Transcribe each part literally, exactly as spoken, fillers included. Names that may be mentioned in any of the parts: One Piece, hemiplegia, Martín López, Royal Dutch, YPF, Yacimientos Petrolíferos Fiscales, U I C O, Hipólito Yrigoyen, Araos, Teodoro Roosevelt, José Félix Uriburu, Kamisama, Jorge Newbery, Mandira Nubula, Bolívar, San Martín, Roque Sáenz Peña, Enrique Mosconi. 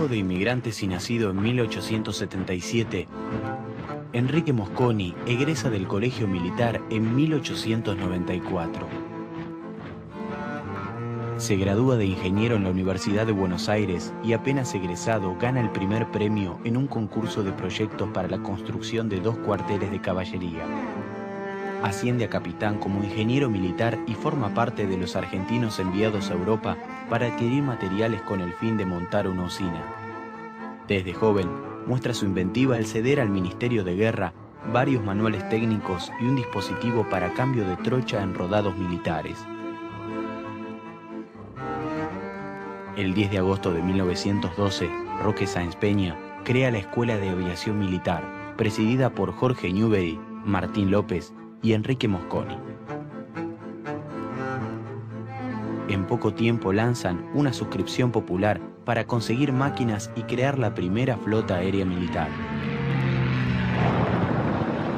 hijo de inmigrantes y nacido en mil ochocientos setenta y siete, Enrique Mosconi egresa del Colegio Militar en mil ochocientos noventa y cuatro. Se gradúa de ingeniero en la Universidad de Buenos Aires y apenas egresado gana el primer premio en un concurso de proyectos para la construcción de dos cuarteles de caballería. Asciende a capitán como ingeniero militar y forma parte de los argentinos enviados a Europa para adquirir materiales con el fin de montar una usina. Desde joven, muestra su inventiva al ceder al Ministerio de Guerra varios manuales técnicos y un dispositivo para cambio de trocha en rodados militares. El diez de agosto de mil novecientos doce, Roque Sáenz Peña crea la Escuela de Aviación Militar, presidida por Jorge Newbery, Martín López y Enrique Mosconi. En poco tiempo lanzan una suscripción popular para conseguir máquinas y crear la primera flota aérea militar.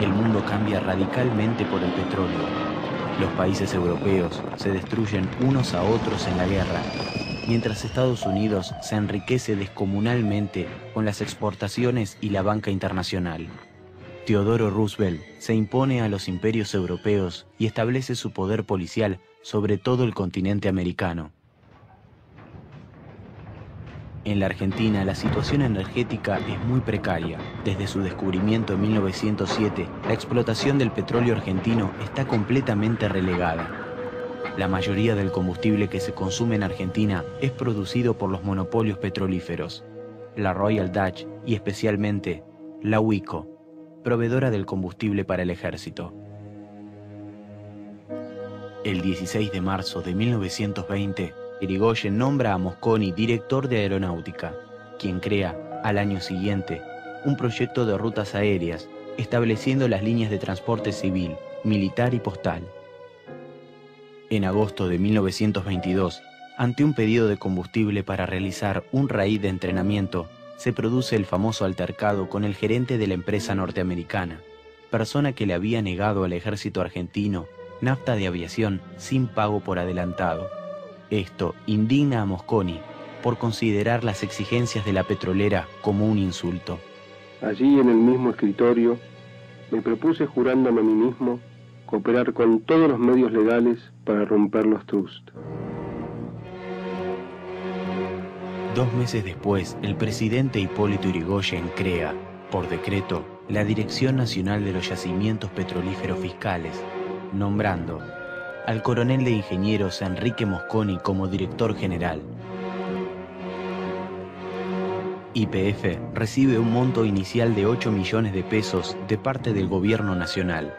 El mundo cambia radicalmente por el petróleo. Los países europeos se destruyen unos a otros en la guerra, mientras Estados Unidos se enriquece descomunalmente con las exportaciones y la banca internacional. Teodoro Roosevelt se impone a los imperios europeos y establece su poder policial sobre todo el continente americano. En la Argentina, la situación energética es muy precaria. Desde su descubrimiento en mil novecientos siete, la explotación del petróleo argentino está completamente relegada. La mayoría del combustible que se consume en Argentina es producido por los monopolios petrolíferos, la Royal Dutch y especialmente la U I C O, proveedora del combustible para el ejército. El dieciséis de marzo de mil novecientos veinte, Yrigoyen nombra a Mosconi director de aeronáutica, quien crea, al año siguiente, un proyecto de rutas aéreas, estableciendo las líneas de transporte civil, militar y postal. En agosto de mil novecientos veintidós, ante un pedido de combustible para realizar un raid de entrenamiento, se produce el famoso altercado con el gerente de la empresa norteamericana, persona que le había negado al ejército argentino nafta de aviación sin pago por adelantado. Esto indigna a Mosconi por considerar las exigencias de la petrolera como un insulto. Allí, en el mismo escritorio, me propuse, jurándome a mí mismo, cooperar con todos los medios legales para romper los trusts. Dos meses después, el presidente Hipólito Yrigoyen crea, por decreto, la Dirección Nacional de los Yacimientos Petrolíferos Fiscales, nombrando al coronel de ingenieros Enrique Mosconi como director general. Y P F recibe un monto inicial de ocho millones de pesos de parte del gobierno nacional.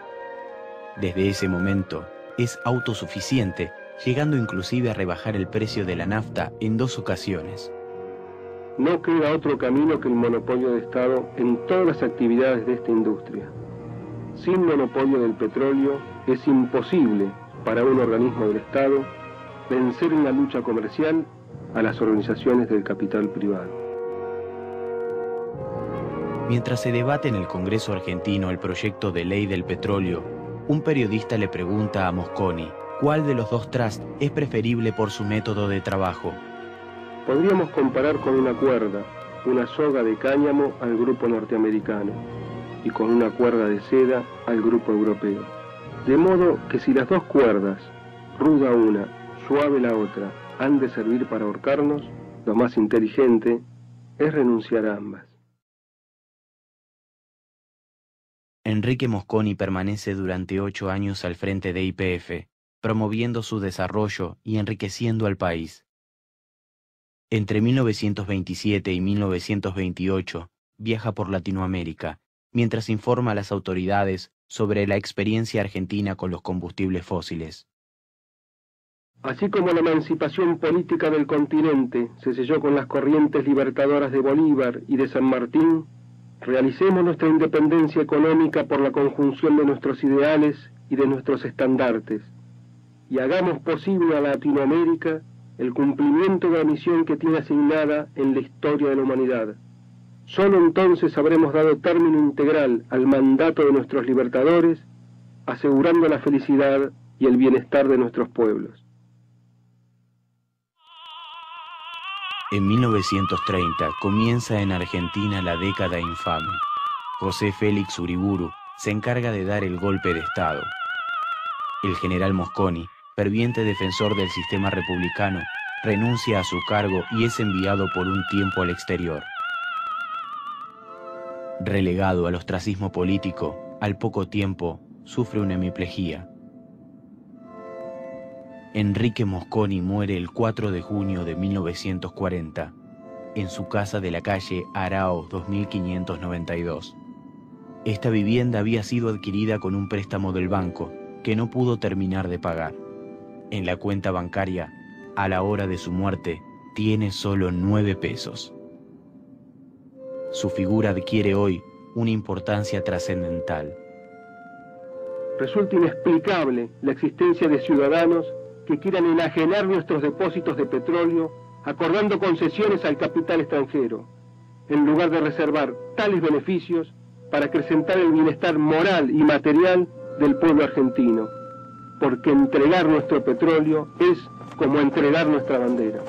Desde ese momento es autosuficiente, llegando inclusive a rebajar el precio de la nafta en dos ocasiones. No queda otro camino que el monopolio de Estado en todas las actividades de esta industria. Sin monopolio del petróleo es imposible para un organismo del Estado vencer en la lucha comercial a las organizaciones del capital privado. Mientras se debate en el Congreso argentino el proyecto de ley del petróleo, un periodista le pregunta a Mosconi cuál de los dos trusts es preferible por su método de trabajo. Podríamos comparar con una cuerda, una soga de cáñamo al grupo norteamericano y con una cuerda de seda al grupo europeo. De modo que si las dos cuerdas, ruda una, suave la otra, han de servir para ahorcarnos, lo más inteligente es renunciar a ambas. Enrique Mosconi permanece durante ocho años al frente de Y P F, promoviendo su desarrollo y enriqueciendo al país. Entre mil novecientos veintisiete y mil novecientos veintiocho viaja por Latinoamérica, mientras informa a las autoridades sobre la experiencia argentina con los combustibles fósiles. Así como la emancipación política del continente se selló con las corrientes libertadoras de Bolívar y de San Martín, realicemos nuestra independencia económica por la conjunción de nuestros ideales y de nuestros estandartes, y hagamos posible a Latinoamérica el cumplimiento de la misión que tiene asignada en la historia de la humanidad. Solo entonces habremos dado término integral al mandato de nuestros libertadores, asegurando la felicidad y el bienestar de nuestros pueblos. En mil novecientos treinta comienza en Argentina la década infame. José Félix Uriburu se encarga de dar el golpe de Estado. El general Mosconi, ferviente defensor del sistema republicano, renuncia a su cargo y es enviado por un tiempo al exterior. Relegado al ostracismo político, al poco tiempo sufre una hemiplegia. Enrique Mosconi muere el cuatro de junio de mil novecientos cuarenta, en su casa de la calle Araos dos mil quinientos noventa y dos. Esta vivienda había sido adquirida con un préstamo del banco, que no pudo terminar de pagar. En la cuenta bancaria, a la hora de su muerte, tiene solo nueve pesos. Su figura adquiere hoy una importancia trascendental. Resulta inexplicable la existencia de ciudadanos que quieran enajenar nuestros depósitos de petróleo acordando concesiones al capital extranjero, en lugar de reservar tales beneficios para acrecentar el bienestar moral y material del pueblo argentino, porque entregar nuestro petróleo es como entregar nuestra bandera.